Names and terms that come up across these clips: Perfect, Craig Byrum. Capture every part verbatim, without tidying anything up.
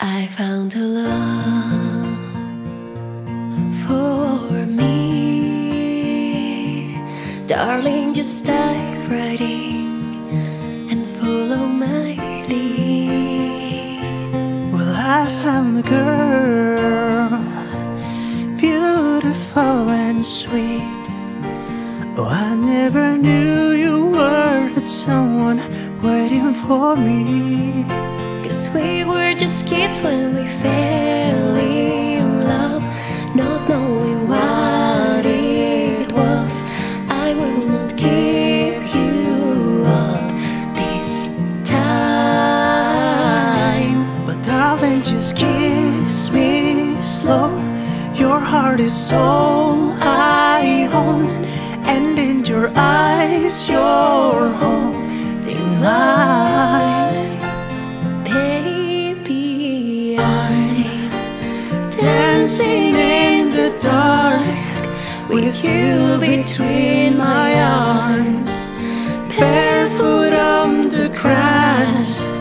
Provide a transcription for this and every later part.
I found a love for me. Darling, just dive right in and follow my lead. Well, I found a girl, beautiful and sweet. Oh, I never knew you were that someone waiting for me. Cause we were just kids when we fell in love, not knowing what it was. I will not give you up this time. But darling, just kiss me slow. Your heart is all I own, and in your eyes you're holding mine. Dancing in the dark, with you between my arms, barefoot on the grass,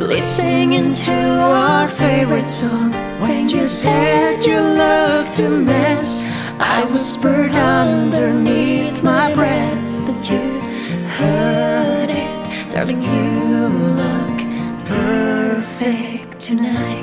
listening to our favorite song. When you said you looked a mess, I whispered underneath my breath, but you heard it. Darling, you look perfect tonight.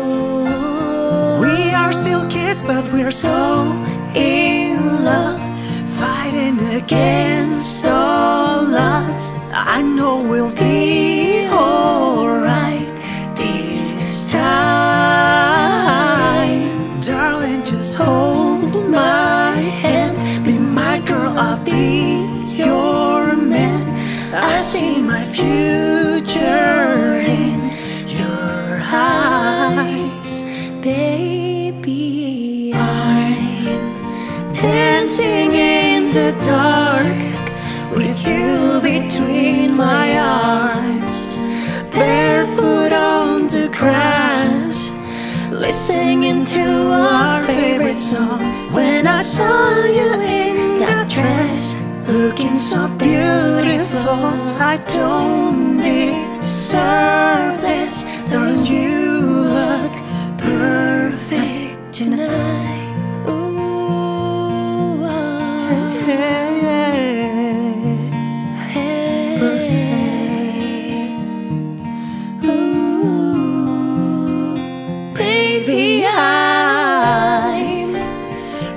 We are still kids, but we're so in love, fighting against all odds. I know we'll be alright this time. Darling, just hold my hand, be my girl, I'll be your man. I see my future in your eyes, baby. Dancing in the dark, with you between my arms, barefoot on the grass, listening to our favorite song. When I saw you in that dress, looking so beautiful, I don't deserve this. Darling, you look perfect tonight.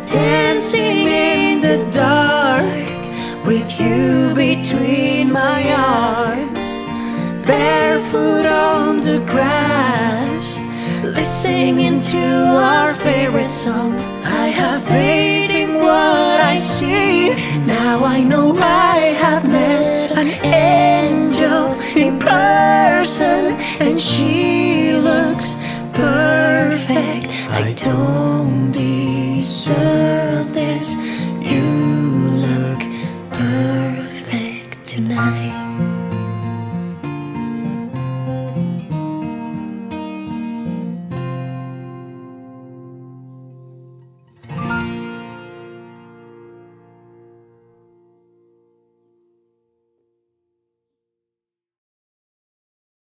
Dancing in the dark, with you between my arms, barefoot on the grass, listening to our favorite song. I have faith in what I see. Now I know I have met an angel.